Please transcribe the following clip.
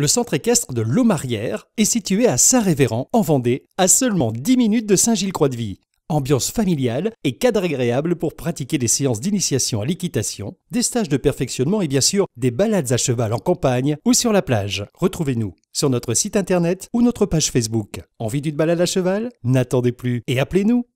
Le centre équestre de l'Aumarière est situé à Saint-Révérend, en Vendée, à seulement 10 minutes de Saint-Gilles-Croix-de-Vie. Ambiance familiale et cadre agréable pour pratiquer des séances d'initiation à l'équitation, des stages de perfectionnement et bien sûr des balades à cheval en campagne ou sur la plage. Retrouvez-nous sur notre site internet ou notre page Facebook. Envie d'une balade à cheval? N'attendez plus et appelez-nous!